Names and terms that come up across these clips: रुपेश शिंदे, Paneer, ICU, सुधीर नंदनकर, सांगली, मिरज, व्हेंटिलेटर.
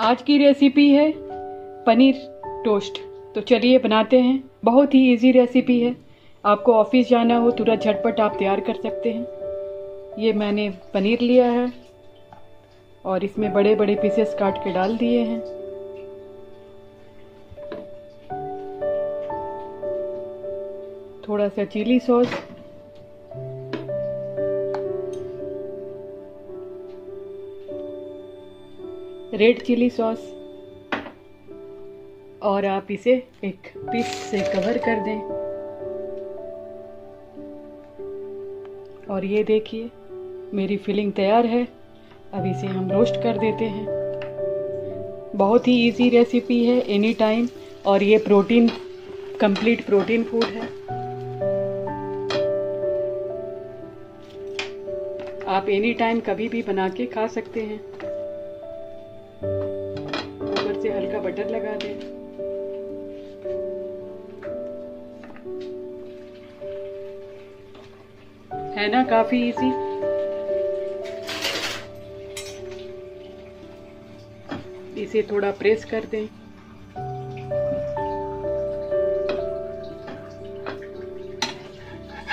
आज की रेसिपी है पनीर टोस्ट। तो चलिए बनाते हैं। बहुत ही इजी रेसिपी है, आपको ऑफिस जाना हो तुरंत झटपट आप तैयार कर सकते हैं। ये मैंने पनीर लिया है और इसमें बड़े बड़े पीसेस काट के डाल दिए हैं। थोड़ा सा chilli sauce, red chilli sauce, और आप इसे एक पीस से कवर कर दें। और ये देखिए मेरी फिलिंग तैयार है। अब इसे हम रोस्ट कर देते हैं। बहुत ही इजी रेसिपी है, एनी टाइम, और ये प्रोटीन कंप्लीट प्रोटीन फूड है। आप एनी टाइम कभी भी बना के खा सकते हैं। ऊपर से हल्का बटर लगा दें। है ना, काफी इजी। इसे थोड़ा प्रेस कर दें।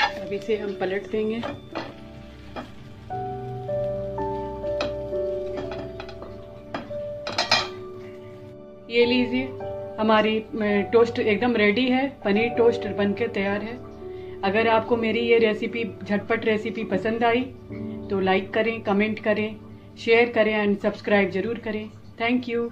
अब इसे हम पलट देंगे। ये लीजिए, हमारी टोस्ट एकदम रेडी है। पनीर टोस्ट बनकर तैयार है। अगर आपको मेरी ये रेसिपी, झटपट रेसिपी पसंद आई तो लाइक करें, कमेंट करें, शेयर करें एंड सब्सक्राइब ज़रूर करें। Thank you.